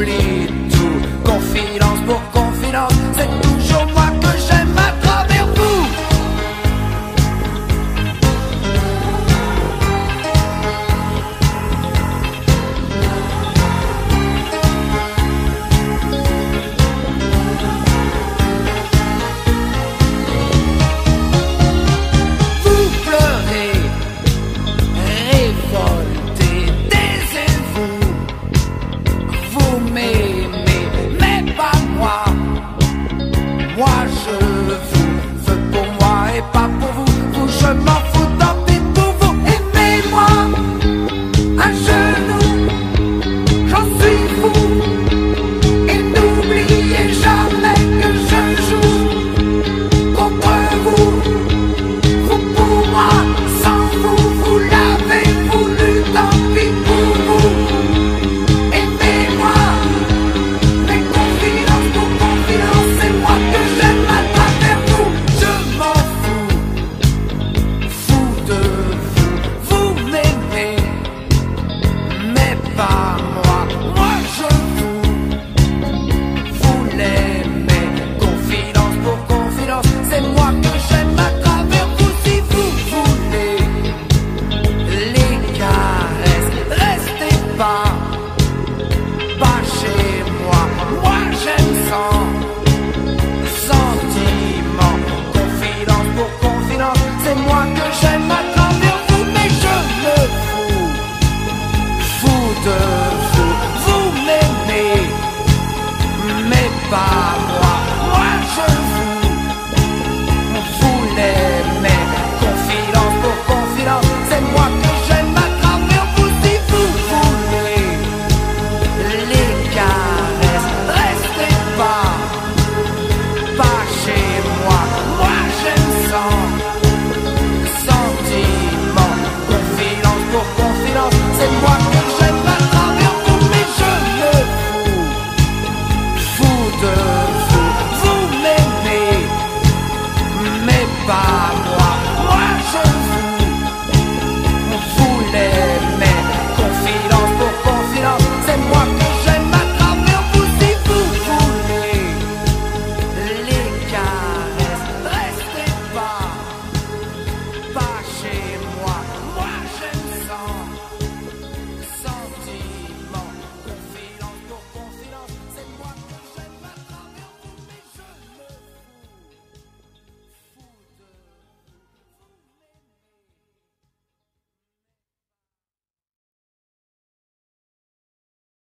oublie tout. Confidence pour confidence, c'est toujours moi que j'aime à travers vous. Vous pleurez, révolté, taisez-vous. Vous m'aimez, mais pas moi. Moi je vous veux pour moi et pas pour vous. Vous je m'en fous, tant pis pour vous. Aimez-moi à genoux, j'en suis fou. Et n'oubliez jamais que je joue contre vous. Vous pour moi, sans vous, vous l'avez voulu, tant pis pour vous. Aimez-moi, mais confidence pour confidence, c'est moi que j'aime à travers vous. Je m'en fous, fou de vous. Vous m'aimez, mais pas moi. Moi je vous l'aimez. Confidence pour confidence, c'est moi que j'aime à travers vous. Si vous voulez les caresses, restez pas chez moi. Moi j'aime sans sentiment. Confidence pour confidence, c'est moi que j'aime à travers vous. Mais je me fous, fou de vous. Vous m'aimez, mais pas